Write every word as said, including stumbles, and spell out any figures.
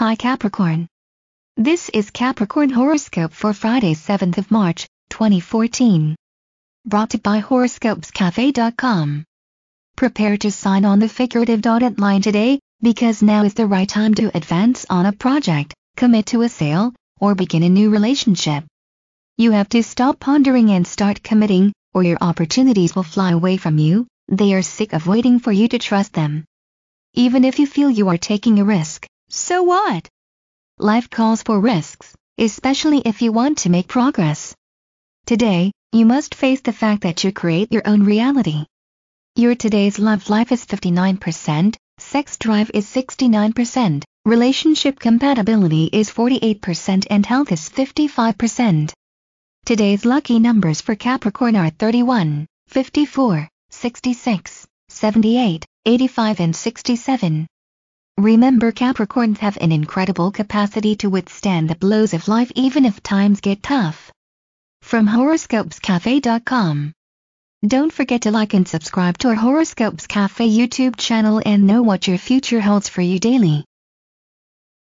Hi Capricorn. This is Capricorn horoscope for Friday seventh of March, twenty fourteen. Brought to you by Horoscopes Cafe dot com. Prepare to sign on the figurative dotted line today, because now is the right time to advance on a project, commit to a sale, or begin a new relationship. You have to stop pondering and start committing, or your opportunities will fly away from you. They are sick of waiting for you to trust them. Even if you feel you are taking a risk, so what? Life calls for risks, especially if you want to make progress. Today, you must face the fact that you create your own reality. Your today's love life is fifty-nine percent, sex drive is sixty-nine percent, relationship compatibility is forty-eight percent, and health is fifty-five percent. Today's lucky numbers for Capricorn are thirty-one, fifty-four, sixty-six, seventy-eight, eighty-five, and sixty-seven. Remember, Capricorns have an incredible capacity to withstand the blows of life even if times get tough. From Horoscopes Cafe dot com. Don't forget to like and subscribe to our Horoscopes Cafe YouTube channel and know what your future holds for you daily.